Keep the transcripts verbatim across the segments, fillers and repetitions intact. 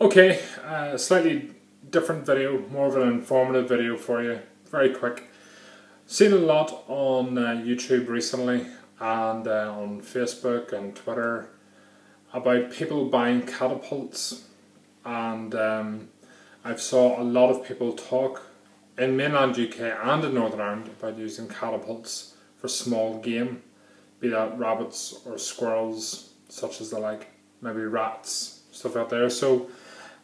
Okay, uh, slightly different video, more of an informative video for you, very quick. Seen a lot on uh, YouTube recently and uh, on Facebook and Twitter about people buying catapults, and um, I've saw a lot of people talk in mainland U K and in Northern Ireland about using catapults for small game, be that rabbits or squirrels, such as the like, maybe rats, stuff out there. So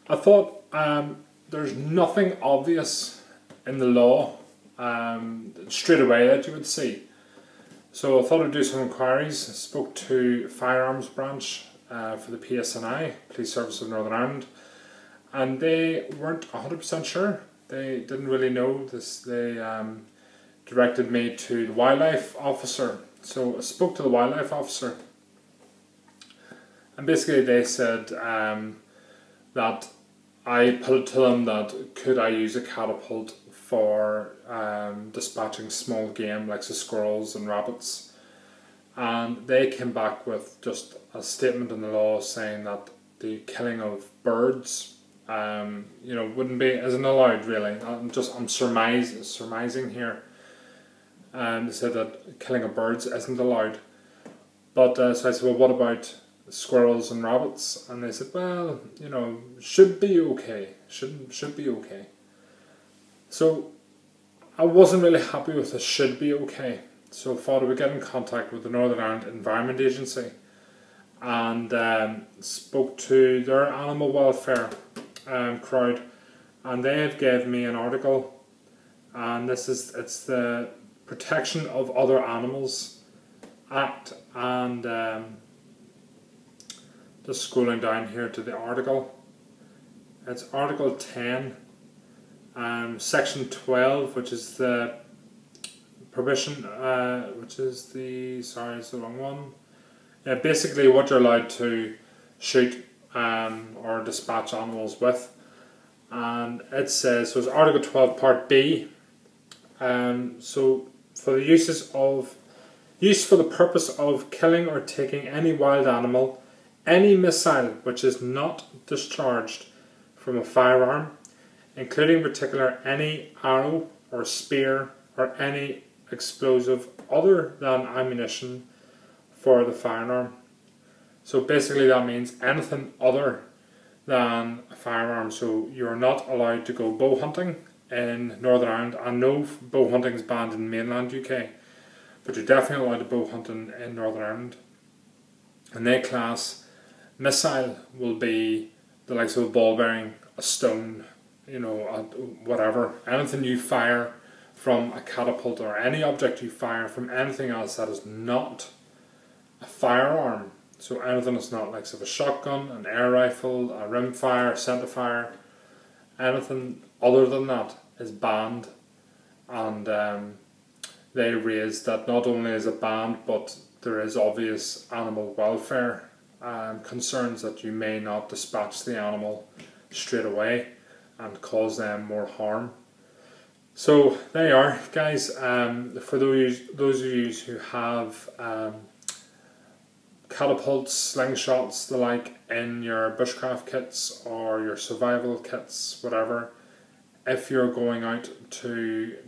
I thought um, there's nothing obvious in the law um, straight away that you would see. So I thought I'd do some inquiries. I spoke to Firearms Branch uh, for the P S N I, Police Service of Northern Ireland, and they weren't one hundred percent sure. They didn't really know this. They um, directed me to the wildlife officer. So I spoke to the wildlife officer, and basically they said um, that I put it to them that could I use a catapult for um, dispatching small game like the squirrels and rabbits, and they came back with just a statement in the law saying that the killing of birds um, you know wouldn't be isn't allowed really. I'm just I'm surmising surmising here, and they said that killing of birds isn't allowed. But uh, so I said, well, what about squirrels and rabbits? And they said, well, you know, should be okay, shouldn't should be okay. So I wasn't really happy with the should be okay. So Father would get in contact with the Northern Ireland Environment Agency and um, spoke to their animal welfare um, crowd, and they have gave me an article, and this is it's the Protection of Other Animals Act, and um, just scrolling down here to the article, it's Article ten, um, Section twelve, which is the prohibition, uh, which is the, sorry it's the wrong one, yeah, basically what you're allowed to shoot um, or dispatch animals with, and it says, so it's Article twelve Part B, um, so for the uses of, use for the purpose of killing or taking any wild animal, any missile which is not discharged from a firearm, including in particular any arrow or spear or any explosive other than ammunition for the firearm. So basically that means anything other than a firearm. So you're not allowed to go bow hunting in Northern Ireland. I know bow hunting is banned in mainland U K, but you're definitely allowed to bow hunt in, in Northern Ireland. And they class missile will be the likes of a ball bearing, a stone, you know, a, whatever. Anything you fire from a catapult or any object you fire from anything else that is not a firearm. So anything that's not like so a shotgun, an air rifle, a rimfire, a centerfire, anything other than that is banned. And um, they raised that not only is it banned, but there is obvious animal welfare Um, concerns that you may not dispatch the animal straight away and cause them more harm. So there you are, guys. Um, for those those of you who have um, catapults, slingshots, the like in your bushcraft kits or your survival kits, whatever, if you're going out to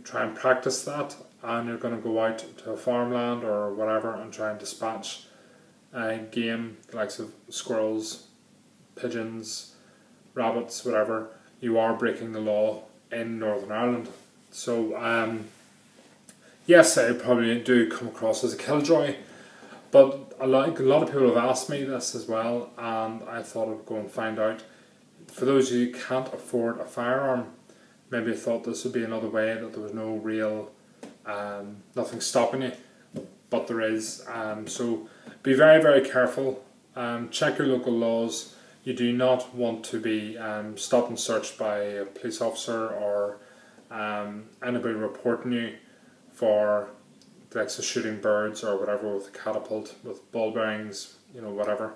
try and practice that and you're going to go out to a farmland or whatever and try and dispatch Uh, game, the likes of squirrels, pigeons, rabbits, whatever, you are breaking the law in Northern Ireland. So um, yes, I probably do come across as a killjoy, but a lot, a lot of people have asked me this as well, and I thought I'd go and find out. For those of you who can't afford a firearm, maybe I thought this would be another way that there was no real, um, nothing stopping you, but there is. Um, so be very, very careful. Um, check your local laws. You do not want to be um, stopped and searched by a police officer or um, anybody reporting you for like so shooting birds or whatever with a catapult, with ball bearings, you know, whatever.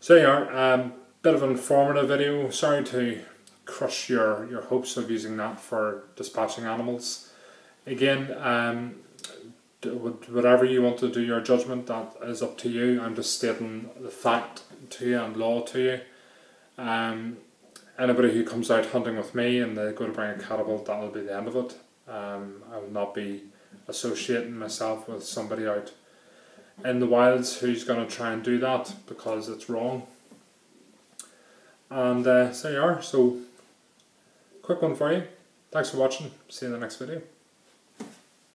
So yeah, um, bit of an informative video. Sorry to crush your your hopes of using that for dispatching animals. Again, um, whatever you want to do your judgment, that is up to you. I'm just stating the fact to you and law to you. Um, anybody who comes out hunting with me and they go to bring a catapult, that will be the end of it. Um, I will not be associating myself with somebody out in the wilds who's going to try and do that, because it's wrong. And uh, so you are. So, quick one for you. Thanks for watching. See you in the next video.